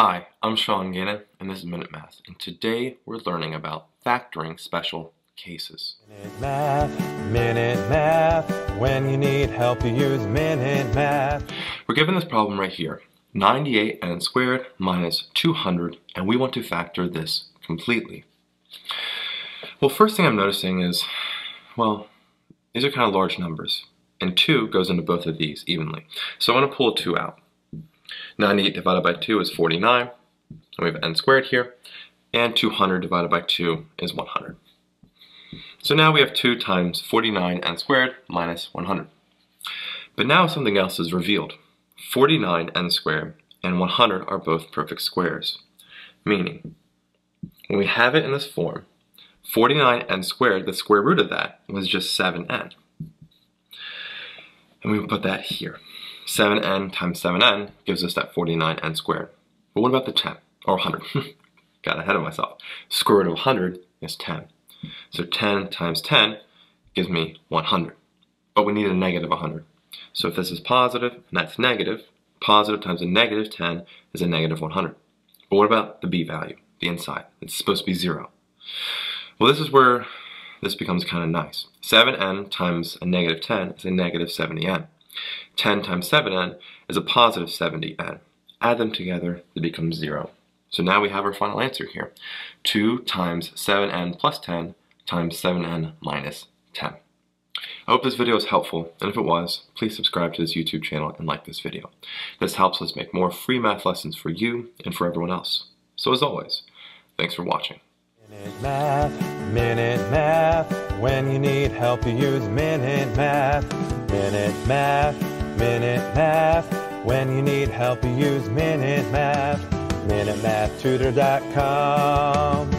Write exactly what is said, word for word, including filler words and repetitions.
Hi, I'm Sean Gannon, and this is Minute Math, and today we're learning about factoring special cases. Minute Math, Minute Math, when you need help you use Minute Math. We're given this problem right here, ninety-eight n squared minus two hundred, and we want to factor this completely. Well, first thing I'm noticing is, well, these are kind of large numbers, and two goes into both of these evenly. So I want to pull two out. ninety-eight divided by two is forty-nine, and we have n squared here, and two hundred divided by two is one hundred. So now we have two times forty-nine n squared minus one hundred. But now something else is revealed. forty-nine n squared and one hundred are both perfect squares, meaning when we have it in this form, forty-nine n squared, the square root of that was just seven n. And we put that here. seven n times seven n gives us that forty-nine n squared. But what about the ten? Or one hundred? Got ahead of myself. Square root of one hundred is ten. So ten times ten gives me one hundred. But we need a negative one hundred. So if this is positive and that's negative, positive times a negative ten is a negative one hundred. But what about the b value, the inside? It's supposed to be zero. Well, this is where this becomes kind of nice. seven n times a negative ten is a negative seventy n. ten times seven n is a positive seventy n. Add them together, they become zero. So now we have our final answer here. two times seven n plus ten times seven n minus ten. I hope this video was helpful, and if it was, please subscribe to this YouTube channel and like this video. This helps us make more free math lessons for you and for everyone else. So as always, thanks for watching. Minute Math, Minute Math, when you need help you use Minute Math. Minute Math, Minute Math, when you need help you use Minute Math. Minute Math Tutor dot com